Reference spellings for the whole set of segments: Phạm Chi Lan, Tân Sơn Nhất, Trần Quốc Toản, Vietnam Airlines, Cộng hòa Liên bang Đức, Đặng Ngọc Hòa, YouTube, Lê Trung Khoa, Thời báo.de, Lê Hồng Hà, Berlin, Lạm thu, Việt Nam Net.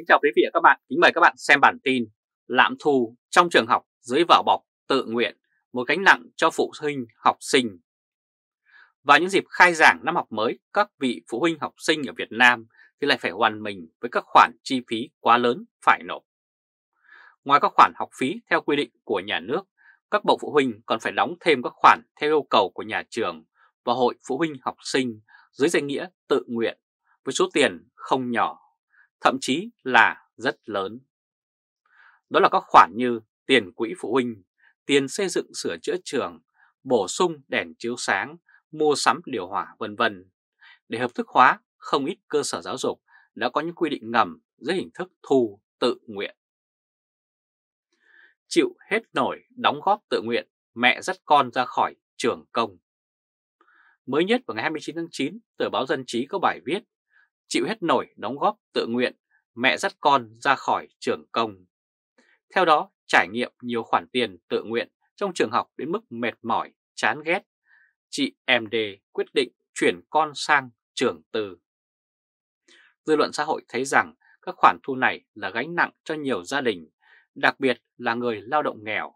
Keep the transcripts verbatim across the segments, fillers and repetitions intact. Kính chào quý vị và các bạn, kính mời các bạn xem bản tin lạm thu trong trường học dưới vỏ bọc tự nguyện, một gánh nặng cho phụ huynh học sinh. Vào những dịp khai giảng năm học mới, các vị phụ huynh học sinh ở Việt Nam thì lại phải oằn mình với các khoản chi phí quá lớn phải nộp. Ngoài các khoản học phí theo quy định của nhà nước, các bậc phụ huynh còn phải đóng thêm các khoản theo yêu cầu của nhà trường và hội phụ huynh học sinh dưới danh nghĩa tự nguyện với số tiền không nhỏ, thậm chí là rất lớn. Đó là các khoản như tiền quỹ phụ huynh, tiền xây dựng sửa chữa trường, bổ sung đèn chiếu sáng, mua sắm điều hòa vân vân. Để hợp thức hóa, không ít cơ sở giáo dục đã có những quy định ngầm dưới hình thức thu tự nguyện. Chịu hết nổi đóng góp tự nguyện, mẹ dắt con ra khỏi trường công. Mới nhất vào ngày hai mươi chín tháng chín, tờ báo Dân Trí có bài viết chịu hết nổi đóng góp tự nguyện, mẹ dắt con ra khỏi trường công. Theo đó, trải nghiệm nhiều khoản tiền tự nguyện trong trường học đến mức mệt mỏi, chán ghét, chị em D quyết định chuyển con sang trường tư. Dư luận xã hội thấy rằng các khoản thu này là gánh nặng cho nhiều gia đình, đặc biệt là người lao động nghèo.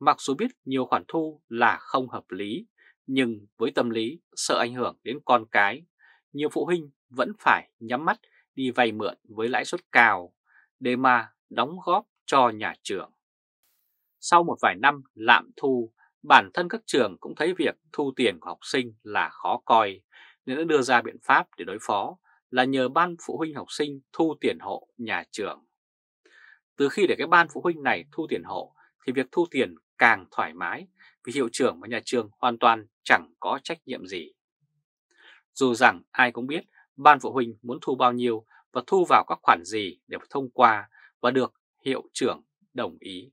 Mặc dù biết nhiều khoản thu là không hợp lý, nhưng với tâm lý sợ ảnh hưởng đến con cái, nhiều phụ huynh vẫn phải nhắm mắt đi vay mượn với lãi suất cao để mà đóng góp cho nhà trường. Sau một vài năm lạm thu, bản thân các trường cũng thấy việc thu tiền của học sinh là khó coi nên đã đưa ra biện pháp để đối phó là nhờ ban phụ huynh học sinh thu tiền hộ nhà trường. Từ khi để cái ban phụ huynh này thu tiền hộ thì việc thu tiền càng thoải mái vì hiệu trưởng và nhà trường hoàn toàn chẳng có trách nhiệm gì. Dù rằng ai cũng biết ban phụ huynh muốn thu bao nhiêu và thu vào các khoản gì để thông qua và được hiệu trưởng đồng ý.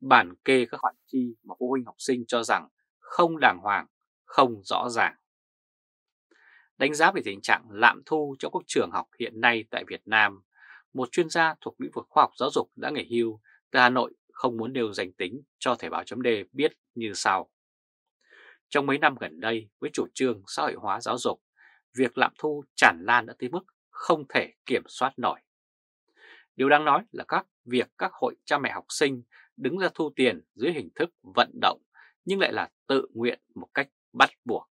Bản kê các khoản chi mà phụ huynh học sinh cho rằng không đàng hoàng, không rõ ràng. Đánh giá về tình trạng lạm thu trong các trường học hiện nay tại Việt Nam, một chuyên gia thuộc lĩnh vực khoa học giáo dục đã nghỉ hưu từ Hà Nội không muốn nêu danh tính cho Thời báo.de biết như sau. Trong mấy năm gần đây, với chủ trương xã hội hóa giáo dục, việc lạm thu tràn lan đã tới mức không thể kiểm soát nổi. Điều đáng nói là các việc các hội cha mẹ học sinh đứng ra thu tiền dưới hình thức vận động nhưng lại là tự nguyện một cách bắt buộc.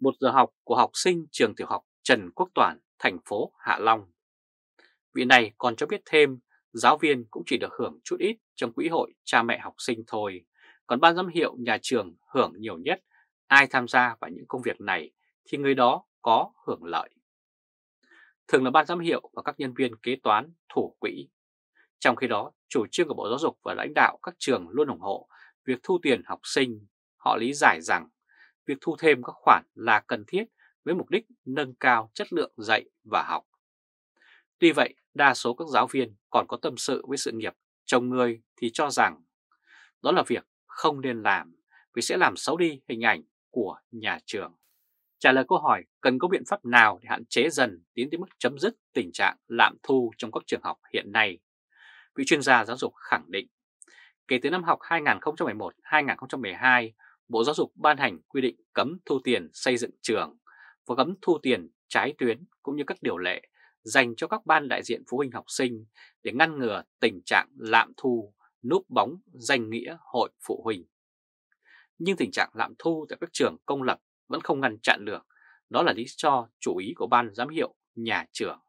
Một giờ học của học sinh trường tiểu học Trần Quốc Toản, thành phố Hạ Long. Vị này còn cho biết thêm, giáo viên cũng chỉ được hưởng chút ít trong quỹ hội cha mẹ học sinh thôi. Còn ban giám hiệu nhà trường hưởng nhiều nhất, ai tham gia vào những công việc này thì người đó có hưởng lợi. Thường là ban giám hiệu và các nhân viên kế toán thủ quỹ. Trong khi đó, chủ trương của Bộ Giáo dục và lãnh đạo các trường luôn ủng hộ việc thu tiền học sinh. Họ lý giải rằng việc thu thêm các khoản là cần thiết với mục đích nâng cao chất lượng dạy và học. Tuy vậy, đa số các giáo viên còn có tâm sự với sự nghiệp chồng người thì cho rằng đó là việc không nên làm vì sẽ làm xấu đi hình ảnh của nhà trường. Trả lời câu hỏi cần có biện pháp nào để hạn chế dần tiến tới mức chấm dứt tình trạng lạm thu trong các trường học hiện nay, vị chuyên gia giáo dục khẳng định kể từ năm học hai nghìn không trăm mười một hai nghìn không trăm mười hai, Bộ Giáo dục ban hành quy định cấm thu tiền xây dựng trường và cấm thu tiền trái tuyến cũng như các điều lệ dành cho các ban đại diện phụ huynh học sinh để ngăn ngừa tình trạng lạm thu núp bóng danh nghĩa hội phụ huynh. Nhưng tình trạng lạm thu tại các trường công lập vẫn không ngăn chặn được, đó là lý do chủ ý của ban giám hiệu nhà trường.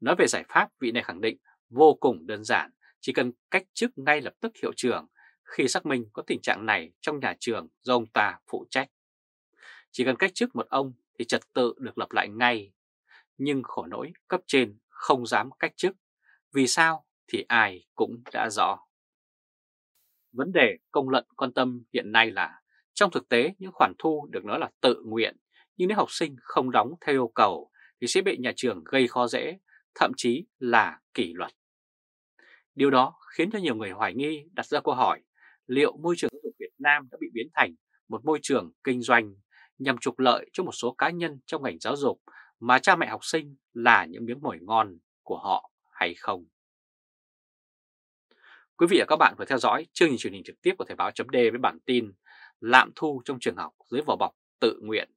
Nói về giải pháp, vị này khẳng định vô cùng đơn giản, chỉ cần cách chức ngay lập tức hiệu trưởng khi xác minh có tình trạng này trong nhà trường do ông ta phụ trách. Chỉ cần cách chức một ông thì trật tự được lập lại ngay, nhưng khổ nỗi cấp trên không dám cách chức. Vì sao? Thì ai cũng đã rõ. Vấn đề công luận quan tâm hiện nay là trong thực tế những khoản thu được nói là tự nguyện, nhưng nếu học sinh không đóng theo yêu cầu thì sẽ bị nhà trường gây khó dễ, thậm chí là kỷ luật. Điều đó khiến cho nhiều người hoài nghi đặt ra câu hỏi liệu môi trường giáo dục Việt Nam đã bị biến thành một môi trường kinh doanh nhằm trục lợi cho một số cá nhân trong ngành giáo dục mà cha mẹ học sinh là những miếng mồi ngon của họ hay không. Quý vị và các bạn vừa theo dõi chương trình truyền hình trực tiếp của Thời báo.de với bản tin lạm thu trong trường học dưới vỏ bọc tự nguyện,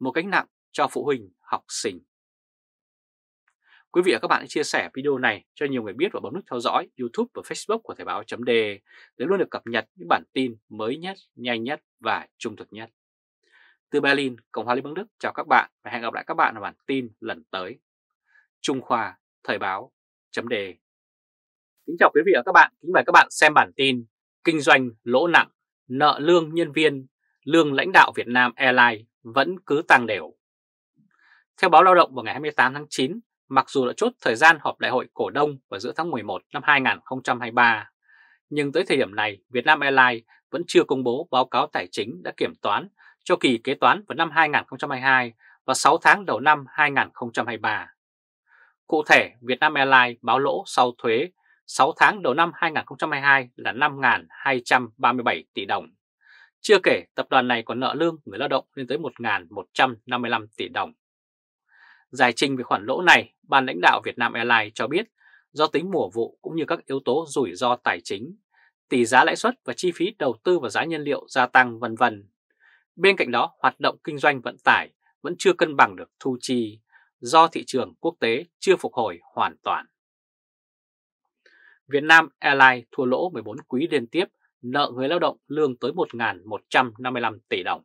một gánh nặng cho phụ huynh học sinh. Quý vị và các bạn hãy chia sẻ video này cho nhiều người biết và bấm nút theo dõi YouTube và Facebook của Thời báo.de để luôn được cập nhật những bản tin mới nhất, nhanh nhất và trung thực nhất. Từ Berlin, Cộng hòa Liên bang Đức chào các bạn và hẹn gặp lại các bạn ở bản tin lần tới. Trung Khoa, Thời báo.de. Kính chào quý vị và các bạn, kính mời các bạn xem bản tin kinh doanh lỗ nặng, nợ lương nhân viên, lương lãnh đạo Việt Nam Airlines vẫn cứ tăng đều. Theo báo Lao động vào ngày hai mươi tám tháng chín, mặc dù đã chốt thời gian họp đại hội cổ đông vào giữa tháng mười một năm hai nghìn không trăm hai mươi ba, nhưng tới thời điểm này Việt Nam Airlines vẫn chưa công bố báo cáo tài chính đã kiểm toán cho kỳ kế toán vào năm hai nghìn không trăm hai mươi hai và sáu tháng đầu năm hai nghìn không trăm hai mươi ba. Cụ thể, Việt Nam Airlines báo lỗ sau thuế sáu tháng đầu năm hai nghìn không trăm hai mươi hai là năm nghìn hai trăm ba mươi bảy tỷ đồng. Chưa kể, tập đoàn này còn nợ lương người lao động lên tới một nghìn một trăm năm mươi lăm tỷ đồng. Giải trình về khoản lỗ này, ban lãnh đạo Việt Nam Airlines cho biết do tính mùa vụ cũng như các yếu tố rủi ro tài chính, tỷ giá lãi suất và chi phí đầu tư và giá nhân liệu gia tăng vân vân. Bên cạnh đó, hoạt động kinh doanh vận tải vẫn chưa cân bằng được thu chi do thị trường quốc tế chưa phục hồi hoàn toàn. Việt Nam Airlines thua lỗ mười bốn quý liên tiếp, nợ người lao động lương tới một nghìn một trăm năm mươi lăm tỷ đồng.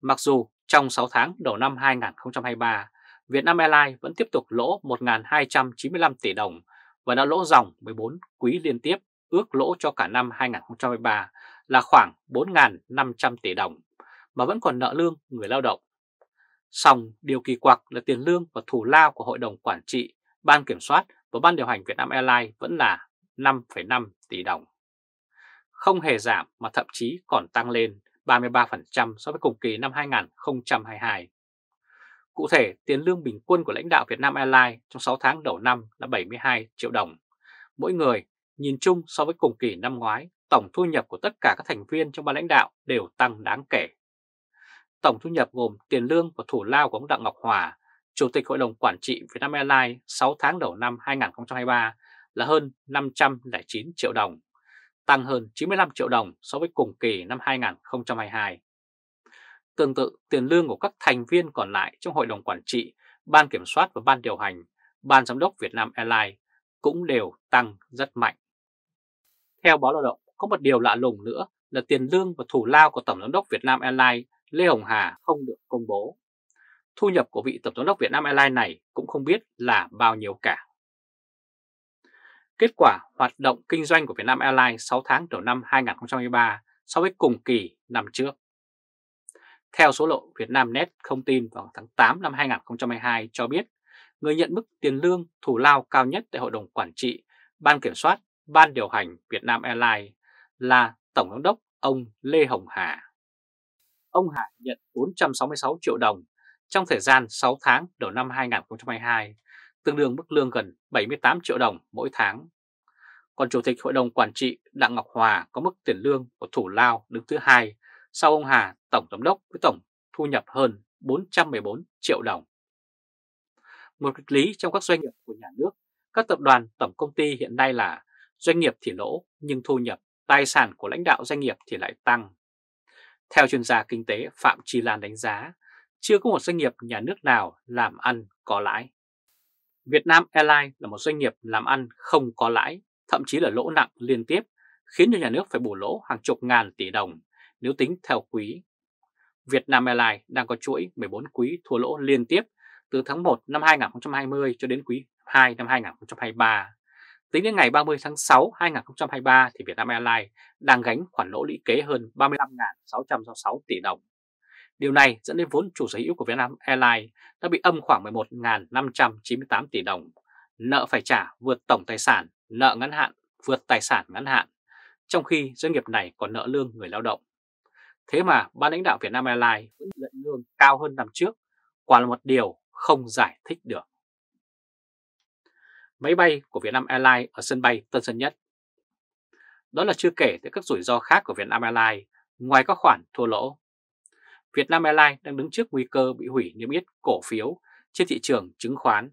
Mặc dù trong sáu tháng đầu năm hai nghìn không trăm hai mươi ba, Việt Nam Airlines vẫn tiếp tục lỗ một nghìn hai trăm chín mươi lăm tỷ đồng và đã lỗ ròng mười bốn quý liên tiếp, ước lỗ cho cả năm hai nghìn không trăm hai mươi ba là khoảng bốn nghìn năm trăm tỷ đồng mà vẫn còn nợ lương người lao động. Song điều kỳ quặc là tiền lương và thù lao của Hội đồng Quản trị, Ban Kiểm soát và Ban điều hành Việt Nam Airlines vẫn là năm phẩy năm tỷ đồng. Không hề giảm mà thậm chí còn tăng lên ba mươi ba phần trăm so với cùng kỳ năm hai nghìn không trăm hai mươi hai. Cụ thể, tiền lương bình quân của lãnh đạo Việt Nam Airlines trong sáu tháng đầu năm là bảy mươi hai triệu đồng. Mỗi người, nhìn chung so với cùng kỳ năm ngoái, tổng thu nhập của tất cả các thành viên trong ban lãnh đạo đều tăng đáng kể. Tổng thu nhập gồm tiền lương và thù lao của ông Đặng Ngọc Hòa, Chủ tịch Hội đồng Quản trị Việt Nam Airlines sáu tháng đầu năm hai nghìn không trăm hai mươi ba là hơn năm trăm lẻ chín triệu đồng, tăng hơn chín mươi lăm triệu đồng so với cùng kỳ năm hai nghìn không trăm hai mươi hai. Tương tự, tiền lương của các thành viên còn lại trong Hội đồng Quản trị, Ban Kiểm soát và Ban điều hành, Ban giám đốc Việt Nam Airlines cũng đều tăng rất mạnh. Theo báo Lao động, có một điều lạ lùng nữa là tiền lương và thù lao của Tổng giám đốc Việt Nam Airlines Lê Hồng Hà không được công bố. Thu nhập của vị Tổng giám đốc Việt Nam Airlines này cũng không biết là bao nhiêu cả. Kết quả hoạt động kinh doanh của Việt Nam Airlines sáu tháng đầu năm hai nghìn không trăm hai mươi ba so với cùng kỳ năm trước. Theo số liệu Việt Nam Net thông tin vào tháng tám năm hai nghìn không trăm hai mươi hai cho biết, người nhận mức tiền lương thù lao cao nhất tại Hội đồng Quản trị, Ban Kiểm soát, Ban điều hành Việt Nam Airlines là Tổng giám đốc ông Lê Hồng Hà. Ông Hà nhận bốn trăm sáu mươi sáu triệu đồng trong thời gian sáu tháng đầu năm hai nghìn không trăm hai mươi hai, tương đương mức lương gần bảy mươi tám triệu đồng mỗi tháng. Còn Chủ tịch Hội đồng Quản trị Đặng Ngọc Hòa có mức tiền lương của thủ lao đứng thứ hai sau ông Hà, Tổng giám đốc với tổng thu nhập hơn bốn trăm mười bốn triệu đồng. Một nghịch lý trong các doanh nghiệp của nhà nước, các tập đoàn tổng công ty hiện nay là doanh nghiệp thì lỗ nhưng thu nhập, tài sản của lãnh đạo doanh nghiệp thì lại tăng. Theo chuyên gia kinh tế Phạm Chi Lan đánh giá, chưa có một doanh nghiệp nhà nước nào làm ăn có lãi. Việt Nam Airlines là một doanh nghiệp làm ăn không có lãi, thậm chí là lỗ nặng liên tiếp, khiến cho nhà nước phải bù lỗ hàng chục ngàn tỷ đồng nếu tính theo quý. Việt Nam Airlines đang có chuỗi mười bốn quý thua lỗ liên tiếp từ tháng một năm hai nghìn không trăm hai mươi cho đến quý hai năm hai nghìn không trăm hai mươi ba. Tính đến ngày ba mươi tháng sáu năm hai nghìn không trăm hai mươi ba thì Việt Nam Airlines đang gánh khoản lỗ lũy kế hơn ba mươi lăm nghìn sáu trăm sáu mươi sáu tỷ đồng. Điều này dẫn đến vốn chủ sở hữu của Việt Nam Airlines đã bị âm khoảng mười một nghìn năm trăm chín mươi tám tỷ đồng, nợ phải trả vượt tổng tài sản, nợ ngắn hạn vượt tài sản ngắn hạn, trong khi doanh nghiệp này còn nợ lương người lao động. Thế mà ban lãnh đạo Việt Nam Airlines vẫn nhận lương cao hơn năm trước, quả là một điều không giải thích được. Máy bay của Việt Nam Airlines ở sân bay Tân Sơn Nhất. Đó là chưa kể tới các rủi ro khác của Việt Nam Airlines ngoài các khoản thua lỗ. Việt Nam Airlines đang đứng trước nguy cơ bị hủy niêm yết cổ phiếu trên thị trường chứng khoán.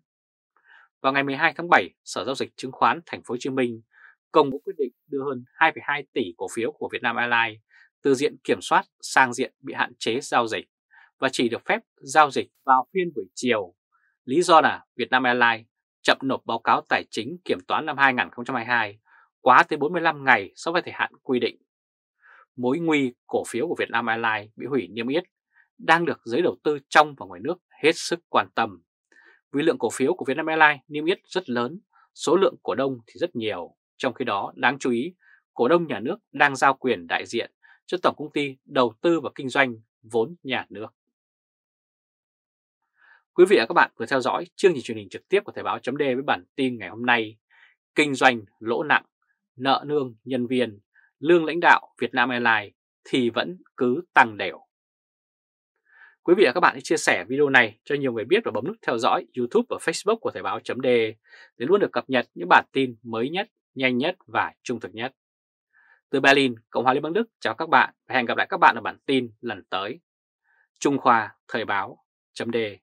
Vào ngày mười hai tháng bảy, Sở Giao dịch Chứng khoán Thành phố Hồ Chí Minh công bố quyết định đưa hơn hai phẩy hai tỷ cổ phiếu của Việt Nam Airlines từ diện kiểm soát sang diện bị hạn chế giao dịch và chỉ được phép giao dịch vào phiên buổi chiều, Lý do là Vietnam Airlines chậm nộp báo cáo tài chính kiểm toán năm hai nghìn không trăm hai mươi hai, quá tới bốn mươi lăm ngày so với thời hạn quy định. Mối nguy cổ phiếu của Vietnam Airlines bị hủy niêm yết đang được giới đầu tư trong và ngoài nước hết sức quan tâm. Vì lượng cổ phiếu của Vietnam Airlines niêm yết rất lớn, số lượng cổ đông thì rất nhiều. Trong khi đó, đáng chú ý, cổ đông nhà nước đang giao quyền đại diện cho Tổng Công ty Đầu tư và Kinh doanh vốn nhà nước. Quý vị và các bạn vừa theo dõi chương trình truyền hình trực tiếp của Thời báo.de với bản tin ngày hôm nay: Kinh doanh lỗ nặng, nợ lương nhân viên, lương lãnh đạo Vietnam Airlines thì vẫn cứ tăng đều. Quý vị và các bạn hãy chia sẻ video này cho nhiều người biết và bấm nút theo dõi YouTube và Facebook của Thời báo.de để luôn được cập nhật những bản tin mới nhất, nhanh nhất và trung thực nhất. Từ Berlin, Cộng hòa Liên bang Đức, chào các bạn và hẹn gặp lại các bạn ở bản tin lần tới. Trung Khoa, Thời báo.de.